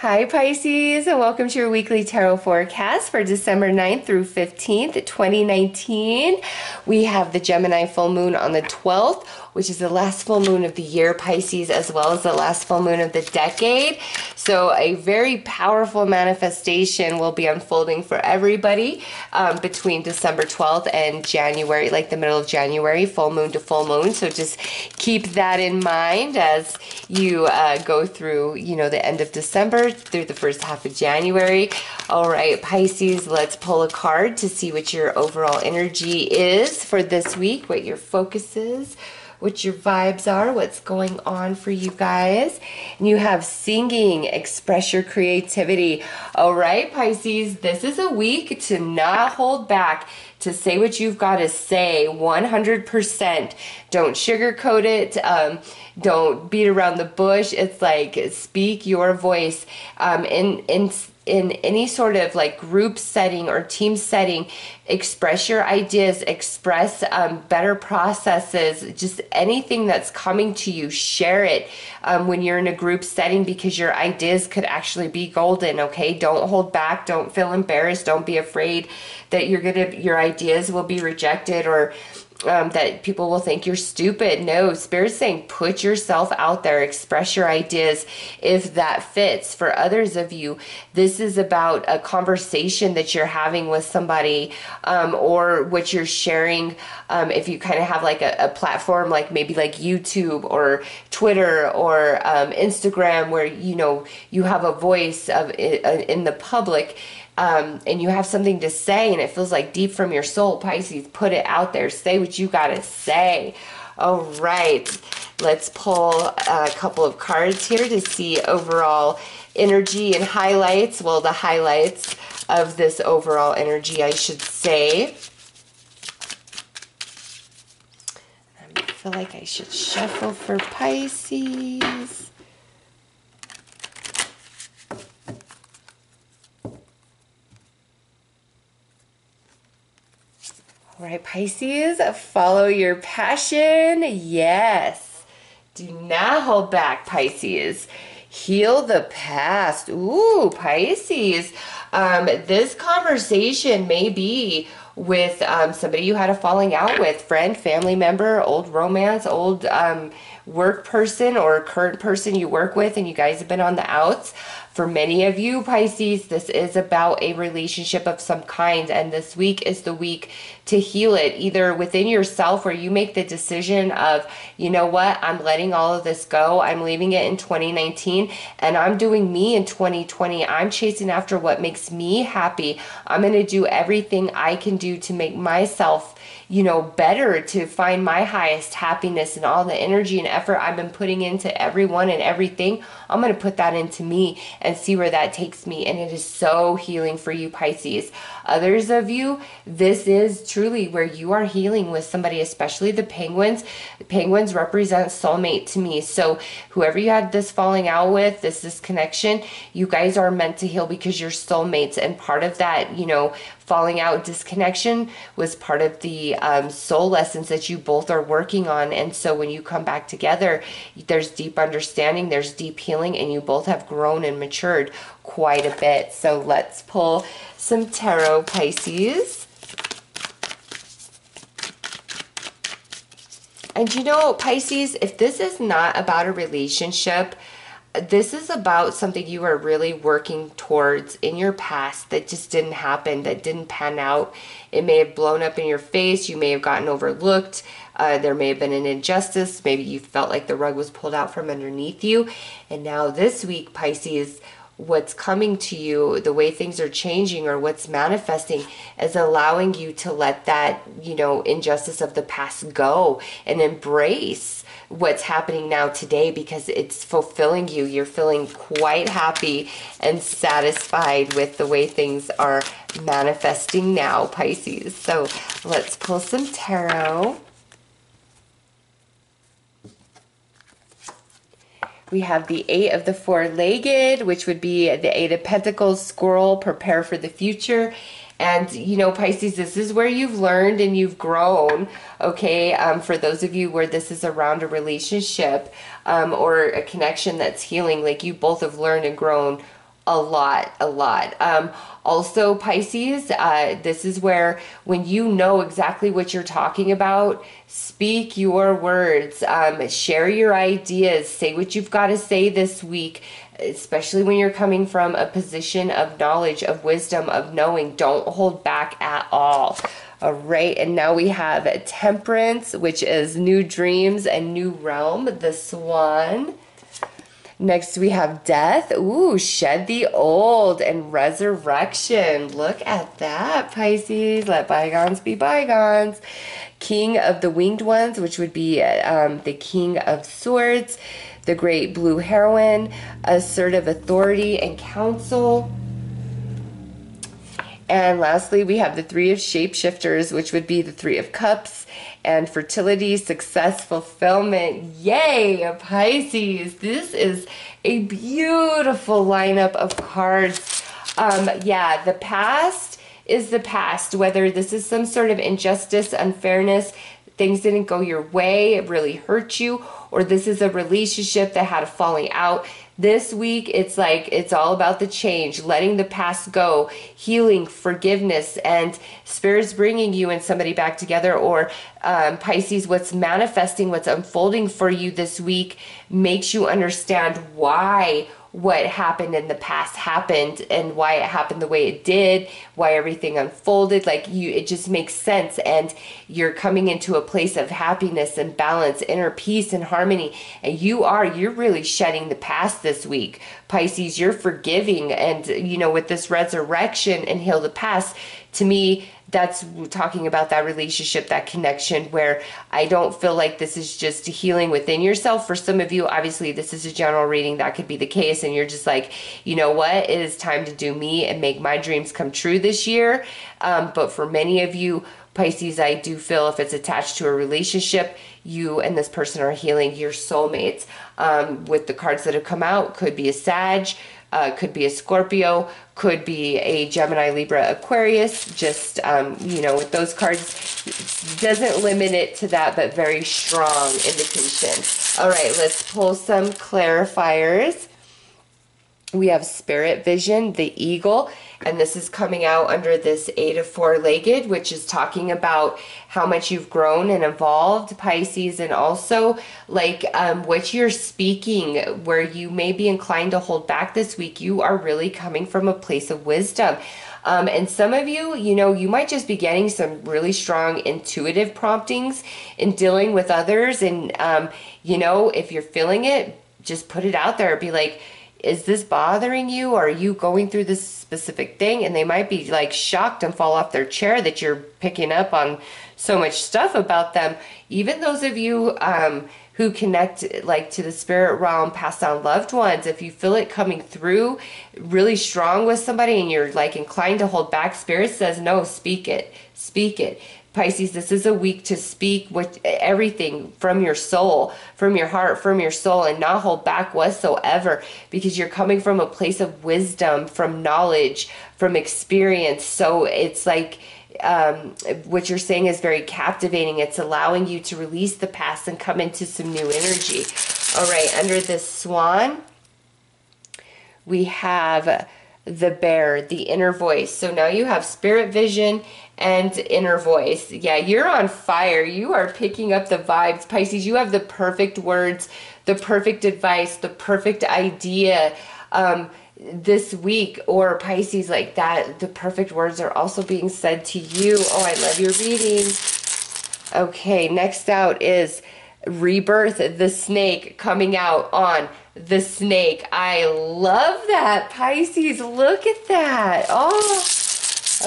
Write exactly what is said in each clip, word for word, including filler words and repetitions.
Hi Pisces, and welcome to your weekly tarot forecast for December ninth through fifteenth, twenty nineteen. We have the Gemini full moon on the twelfth, which is the last full moon of the year, Pisces, as well as the last full moon of the decade. So a very powerful manifestation will be unfolding for everybody um, between December twelfth and January, like the middle of January, full moon to full moon. So just keep that in mind as you uh, go through, you know, the end of December through the first half of January. All right, Pisces, let's pull a card to see what your overall energy is for this week, what your focus is, what your vibes are, what's going on for you guys. And you have singing, express your creativity. All right, Pisces, this is a week to not hold back, to say what you've got to say one hundred percent. Don't sugarcoat it. Um, don't beat around the bush. It's like, speak your voice. Um, in, in, in any sort of like group setting or team setting, express your ideas, express um, better processes, just anything that's coming to you, share it um, when you're in a group setting, because your ideas could actually be golden, okay? Don't hold back, don't feel embarrassed, don't be afraid that you're gonna, your ideas will be rejected or Um, that people will think you're stupid. No, Spirit's saying put yourself out there, express your ideas if that fits. For others of you, this is about a conversation that you're having with somebody um, or what you're sharing. Um, if you kind of have like a, a platform, like maybe like YouTube or Twitter or um, Instagram, where you know you have a voice of in the public. Um, and you have something to say, and it feels like deep from your soul, Pisces, put it out there. Say what you gotta say. All right, let's pull a couple of cards here to see overall energy and highlights. Well, the highlights of this overall energy, I should say. I feel like I should shuffle for Pisces. All right, Pisces, follow your passion. Yes. Do not hold back, Pisces. Heal the past. Ooh, Pisces. Um, this conversation may be with um, somebody you had a falling out with, friend, family member, old romance, old um, work person, or current person you work with, and you guys have been on the outs. For many of you, Pisces, this is about a relationship of some kind, and this week is the week to heal it, either within yourself where you make the decision of, you know what, I'm letting all of this go. I'm leaving it in twenty nineteen, and I'm doing me in twenty twenty. I'm chasing after what makes me happy. I'm going to do everything I can do to make myself, you know, better, to find my highest happiness, and all the energy and effort I've been putting into everyone and everything, I'm going to put that into me and see where that takes me. And it is so healing for you, Pisces. Others of you, this is truly where you are healing with somebody, especially the penguins. The penguins represent soulmate to me. So whoever you had this falling out with, this this connection, you guys are meant to heal because you're soulmates. And part of that, you know, falling out, disconnection was part of the um, soul lessons that you both are working on. And so when you come back together, there's deep understanding, there's deep healing, and you both have grown and matured quite a bit. So let's pull some tarot, Pisces. And you know, Pisces, if this is not about a relationship, this is about something you are really working towards in your past that just didn't happen, that didn't pan out. It may have blown up in your face. You may have gotten overlooked. Uh, there may have been an injustice. Maybe you felt like the rug was pulled out from underneath you. And now this week, Pisces, what's coming to you, the way things are changing or what's manifesting, is allowing you to let that, you know, injustice of the past go and embrace what's happening now today, because it's fulfilling you. You're feeling quite happy and satisfied with the way things are manifesting now, Pisces. So let's pull some tarot. We have the Eight of the Four-Legged, which would be the Eight of Pentacles, Squirrel, prepare for the future. And, you know, Pisces, this is where you've learned and you've grown, okay? Um, for those of you where this is around a relationship um, or a connection that's healing, like you both have learned and grown a lot, a lot. Um, also, Pisces, uh, this is where when you know exactly what you're talking about, speak your words, um, share your ideas, say what you've got to say this week, especially when you're coming from a position of knowledge, of wisdom, of knowing. Don't hold back at all. All right, and now we have Temperance, which is new dreams and new realm, the Swan. Next, we have Death. Ooh, shed the old, and resurrection. Look at that, Pisces. Let bygones be bygones. King of the Winged Ones, which would be um, the King of Swords, the Great Blue Heroine, assertive authority and counsel. And lastly, we have the Three of Shapeshifters, which would be the Three of Cups, and fertility, success, fulfillment. Yay, Pisces. This is a beautiful lineup of cards. Um, yeah, the past is the past. Whether this is some sort of injustice, unfairness, things didn't go your way, it really hurt you, or this is a relationship that had a falling out. This week, it's like, it's all about the change, letting the past go, healing, forgiveness, and Spirit's bringing you and somebody back together, or um, Pisces, what's manifesting, what's unfolding for you this week makes you understand why what happened in the past happened and why it happened the way it did, why everything unfolded. Like you, it just makes sense, and you're coming into a place of happiness and balance, inner peace and harmony. And you are, you're really shedding the past this week, Pisces. You're forgiving, and you know, with this resurrection and heal the past, to me, that's talking about that relationship, that connection, where I don't feel like this is just healing within yourself. For some of you, obviously, this is a general reading. That could be the case. And you're just like, you know what? It is time to do me and make my dreams come true this year. Um, but for many of you, Pisces, I do feel if it's attached to a relationship, you and this person are healing, your soulmates. Um, with the cards that have come out, could be a Sag, uh, could be a Scorpio, could be a Gemini, Libra, Aquarius. Just, um, you know, with those cards, doesn't limit it to that, but very strong indication. All right, let's pull some clarifiers. We have Spirit Vision, the Eagle, and this is coming out under this Eight of Four-Legged, which is talking about how much you've grown and evolved, Pisces, and also like um, what you're speaking, where you may be inclined to hold back this week. You are really coming from a place of wisdom. Um, and some of you, you know, you might just be getting some really strong intuitive promptings in dealing with others. And, um, you know, if you're feeling it, just put it out there. Be like, is this bothering you? Or are you going through this specific thing? And they might be like shocked and fall off their chair that you're picking up on so much stuff about them. Even those of you um, who connect like to the spirit realm, passed on loved ones, if you feel it coming through really strong with somebody and you're like inclined to hold back, Spirit says, no, speak it, speak it. Pisces, this is a week to speak with everything from your soul, from your heart, from your soul, and not hold back whatsoever, because you're coming from a place of wisdom, from knowledge, from experience. So it's like um, what you're saying is very captivating. It's allowing you to release the past and come into some new energy. All right, under this Swan, we have the Bear, the inner voice. So now you have Spirit Vision and inner voice. Yeah, you're on fire. You are picking up the vibes, Pisces. You have the perfect words, the perfect advice, the perfect idea um, this week. Or Pisces, like that, the perfect words are also being said to you. Oh, I love your reading. Okay, next out is Rebirth, the Snake, coming out on the Snake. I love that, Pisces. Look at that. Oh,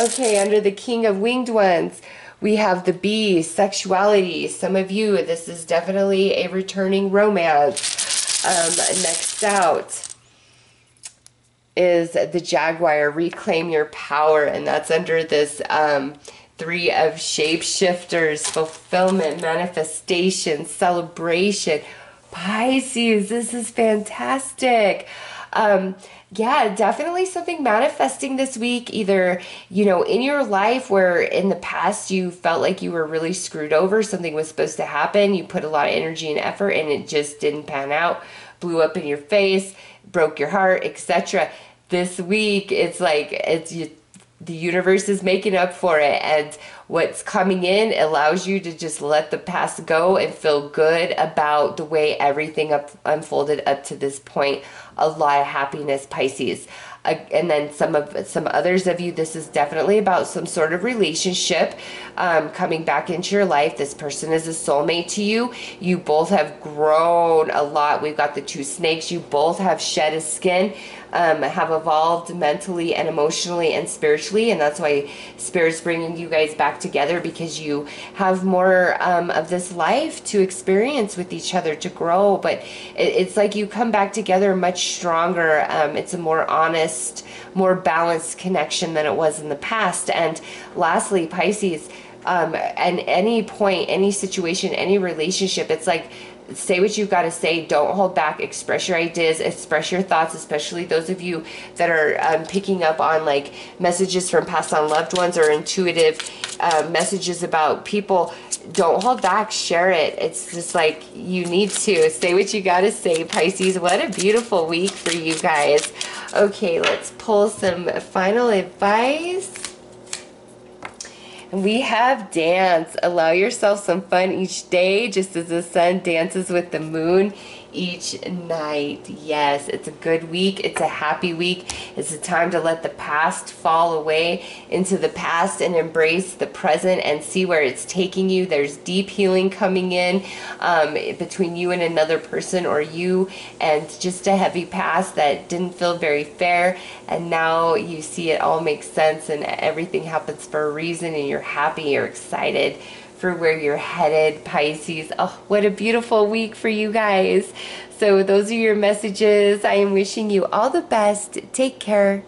okay. Under the King of Winged Ones, we have the Bee, sexuality. Some of you, this is definitely a returning romance. Um, next out is the Jaguar, reclaim your power, and that's under this um, Three of Shapeshifters, fulfillment, manifestation, celebration. Pisces, this is fantastic. Um, yeah, definitely something manifesting this week, either, you know, in your life where in the past you felt like you were really screwed over, something was supposed to happen, you put a lot of energy and effort and it just didn't pan out, blew up in your face, broke your heart, et cetera. this week, it's like it's you, the universe is making up for it, and what's coming in allows you to just let the past go and feel good about the way everything up, unfolded up to this point. A lot of happiness, Pisces. Uh, and then some of some others of you, this is definitely about some sort of relationship um, coming back into your life. This person is a soulmate to you. You both have grown a lot. We've got the two snakes. You both have shed a skin, um, have evolved mentally and emotionally and spiritually, and that's why Spirit's bringing you guys back together, because you have more um, of this life to experience with each other, to grow. But it, it's like you come back together much stronger. Um, it's a more honest, more balanced connection than it was in the past. And lastly, Pisces, um, and any point, any situation, any relationship, it's like, say what you've got to say. Don't hold back. Express your ideas, express your thoughts, especially those of you that are um, picking up on like messages from passed on loved ones or intuitive uh, messages about people. Don't hold back. Share it. It's just like you need to. Say what you got to say, Pisces. What a beautiful week for you guys. Okay, let's pull some final advice. We have dance. Allow yourself some fun each day, just as the sun dances with the moon each night. Yes, it's a good week. It's a happy week. It's a time to let the past fall away into the past and embrace the present and see where it's taking you. There's deep healing coming in um, between you and another person, or you and just a heavy past that didn't feel very fair, and now you see it all makes sense and everything happens for a reason, and you're happy, you're excited for where you're headed, Pisces. Oh, what a beautiful week for you guys. So those are your messages. I am wishing you all the best. Take care.